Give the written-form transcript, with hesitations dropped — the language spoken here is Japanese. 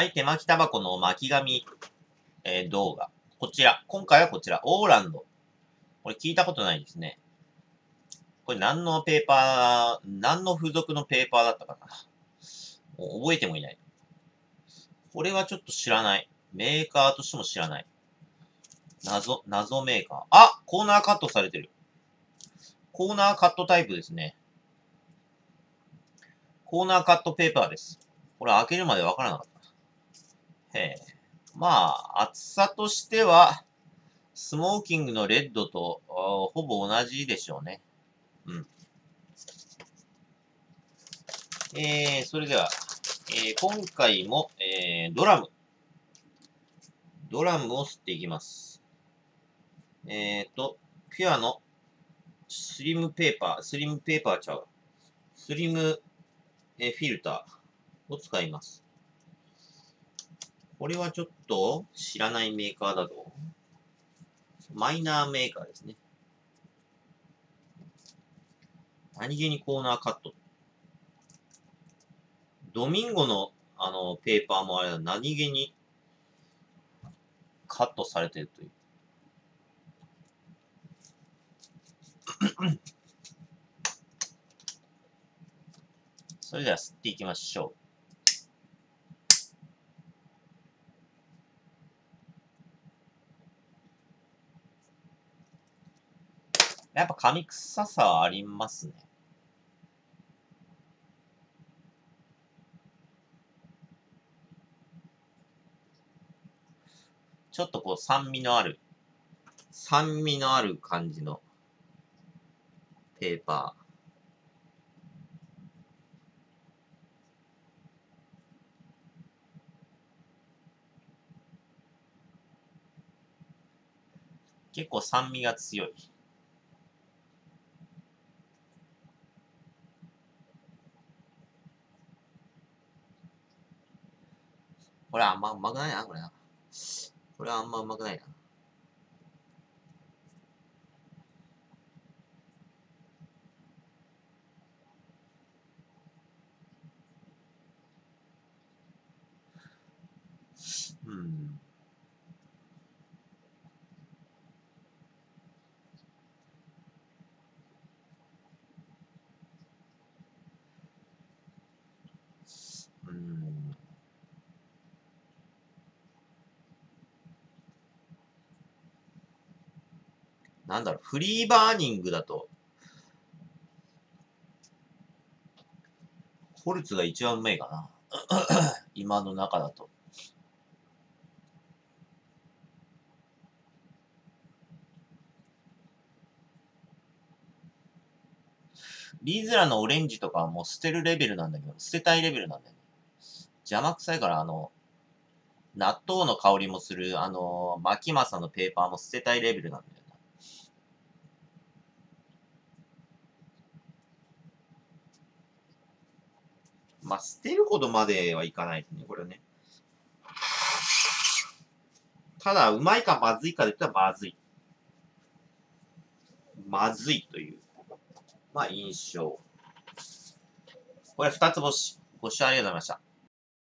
はい、手巻きタバコの巻き紙、動画。こちら。今回はこちら。オーランド。これ聞いたことないですね。これ何のペーパー、何の付属のペーパーだったかな。もう覚えてもいない。これはちょっと知らない。メーカーとしても知らない。謎メーカー。あ、コーナーカットされてる。コーナーカットタイプですね。コーナーカットペーパーです。これ開けるまでわからなかった。へえ。まあ、厚さとしては、スモーキングのレッドとほぼ同じでしょうね。うん。それでは、今回も、ドラムを吸っていきます。ピュアのスリム、フィルターを使います。これはちょっと知らないメーカーだと。マイナーメーカーですね。何気にコーナーカット。ドミンゴの、ペーパーもあれだ。何気にカットされてるという。それでは吸っていきましょう。やっぱ紙臭さはありますね。ちょっとこう酸味のある感じのペーパー。結構酸味が強い。これあんまうまくないな、これな。これはあんまうまくないな。うん。なんだろう、フリーバーニングだと、ホルツが一番うめえかな。今の中だと。リーズラのオレンジとかはもう捨てるレベルなんだけど、捨てたいレベルなんだよね。邪魔くさいから、納豆の香りもする、マキマサのペーパーも捨てたいレベルなんだよ。まあ、捨てるほどまではいかないですね、これね。ただ、うまいかまずいかで言ったらまずい。まずいという、まあ、印象。これ、二つ星。ご視聴ありがとうございました。